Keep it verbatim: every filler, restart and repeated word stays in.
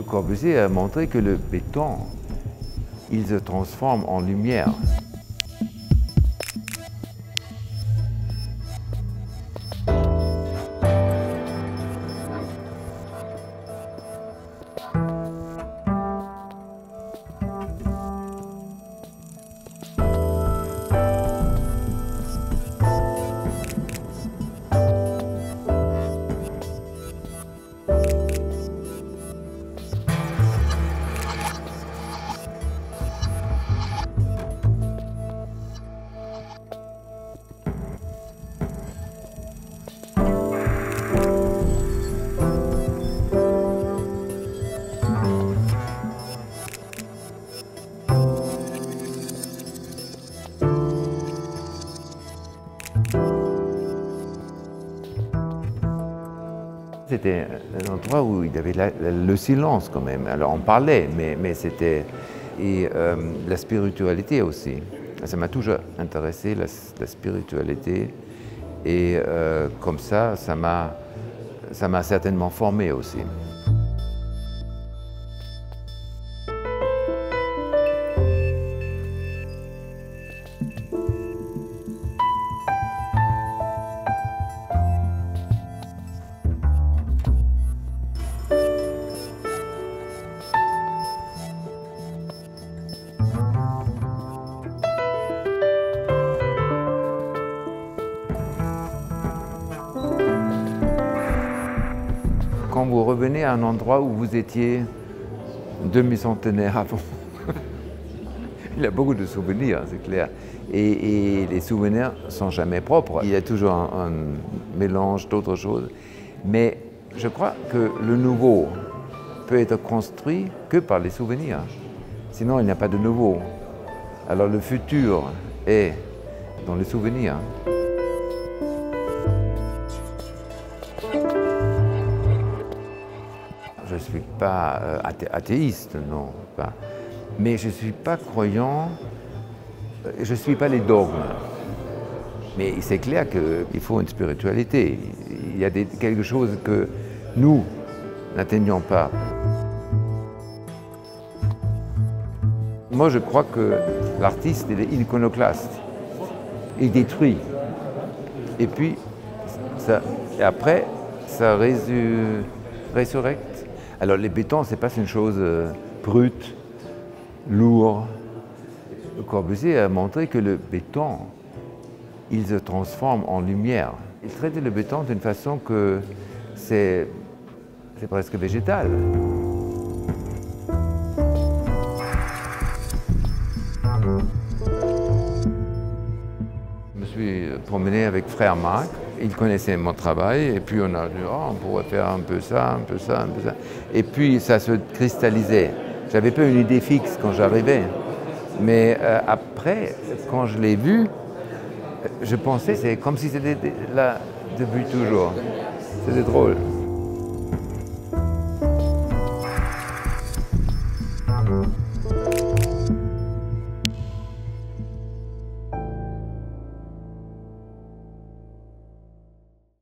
Le Corbusier a montré que le béton, il se transforme en lumière. C'était un endroit où il y avait la, la, le silence quand même. Alors on parlait, mais, mais c'était... Et euh, la spiritualité aussi. Ça m'a toujours intéressé, la, la spiritualité. Et euh, comme ça, ça m'a certainement formé aussi. Quand vous revenez à un endroit où vous étiez demi-centenaire avant, il a beaucoup de souvenirs, c'est clair. Et, et les souvenirs ne sont jamais propres. Il y a toujours un, un mélange d'autres choses. Mais je crois que le nouveau peut être construit que par les souvenirs. Sinon, il n'y a pas de nouveau. Alors le futur est dans les souvenirs. Je ne suis pas euh, athé athéiste, non, pas. Mais je ne suis pas croyant, je ne suis pas les dogmes. Mais c'est clair qu'il faut une spiritualité, il y a des, quelque chose que nous n'atteignons pas. Moi je crois que l'artiste est iconoclaste, il détruit. Et puis, ça, et après, ça résu, résurrecte. Alors les bétons, ce n'est pas une chose euh, brute, lourde. Le Corbusier a montré que le béton, il se transforme en lumière. Il traitait le béton d'une façon que c'est presque végétal. Je me suis promené avec frère Marc. Il connaissait mon travail et puis on a dit oh, on pourrait faire un peu ça, un peu ça, un peu ça. Et puis ça se cristallisait. J'avais pas une idée fixe quand j'arrivais. Mais euh, après, quand je l'ai vu, je pensais c'est comme si c'était là depuis toujours. C'était drôle.